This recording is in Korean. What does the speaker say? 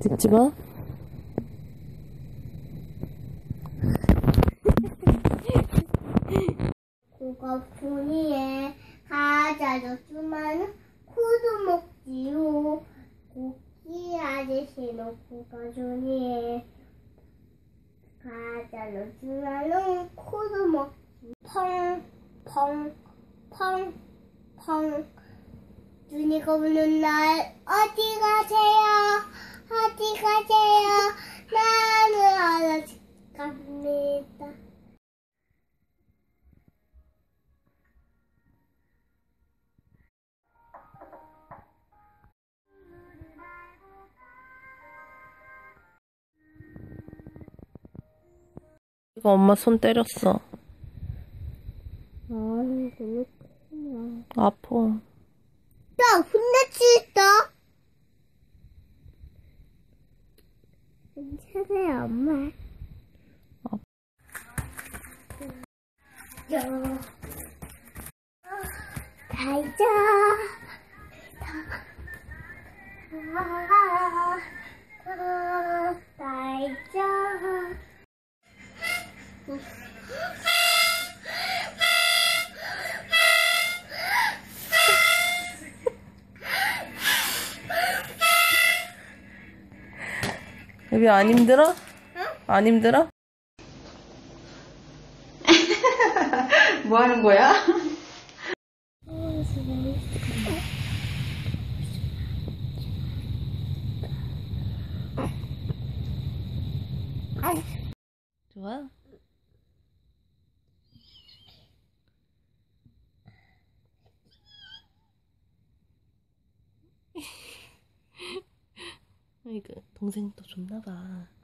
듣지 마. 고거푸니에 가자도 주마는 코도 먹지요. 고기 아저씨는 고거푸니에 가자도 주마는 코도 먹지. 펑펑펑펑 눈이가 우는 날 어디 가세요? 어디 가세요? 나는 어디 갑니다. 이거 엄마 손 때렸어. 아니, 그렇구나. 아파. 야, 혼났지다. 괜찮아요, 엄마. 야. 달자. 달자. 여기 안 힘들어? 응? 안 힘들어? 뭐 하는 거야? 좋아? 아이고, 동생도 좋나봐.